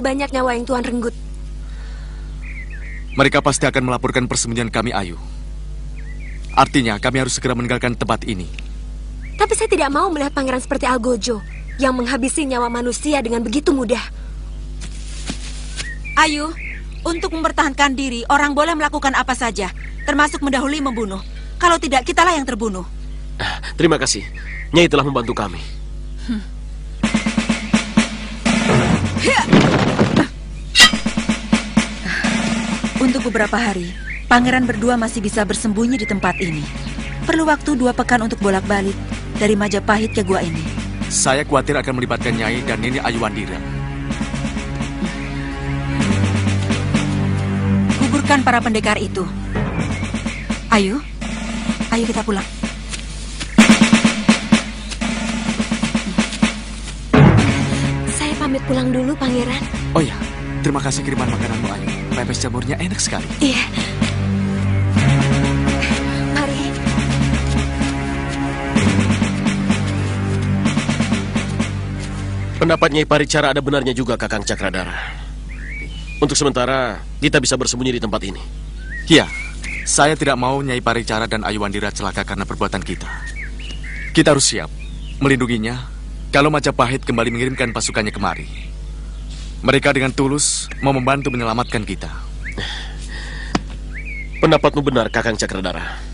Banyak nyawa yang Tuhan renggut. Mereka pasti akan melaporkan persembunyian kami, Ayu. Artinya kami harus segera meninggalkan tempat ini. Tapi saya tidak mau melihat pangeran seperti Algojo yang menghabisi nyawa manusia dengan begitu mudah. Ayu, untuk mempertahankan diri, orang boleh melakukan apa saja, termasuk mendahului membunuh. Kalau tidak, kitalah yang terbunuh. Terima kasih, Nyai telah membantu kami. Untuk beberapa hari, pangeran berdua masih bisa bersembunyi di tempat ini. Perlu waktu 2 pekan untuk bolak-balik dari Majapahit ke gua ini. Saya khawatir akan melibatkan Nyai dan Nini Ayu Wandira. Kuburkan para pendekar itu. Ayo, ayo kita pulang. Pamit pulang dulu, Pangeran. Oh ya, terima kasih kiriman makananmu, Ayu. Pepes jamurnya enak sekali. Iya. Mari. Pendapat Nyai Paricara ada benarnya juga, Kakang Cakradara. Untuk sementara, kita bisa bersembunyi di tempat ini. Iya, saya tidak mau Nyai Paricara dan Ayu Wandira celaka karena perbuatan kita. Kita harus siap melindunginya. Kalau Majapahit kembali mengirimkan pasukannya kemari, mereka dengan tulus mau membantu menyelamatkan kita. Pendapatmu benar, Kakang Cakradara.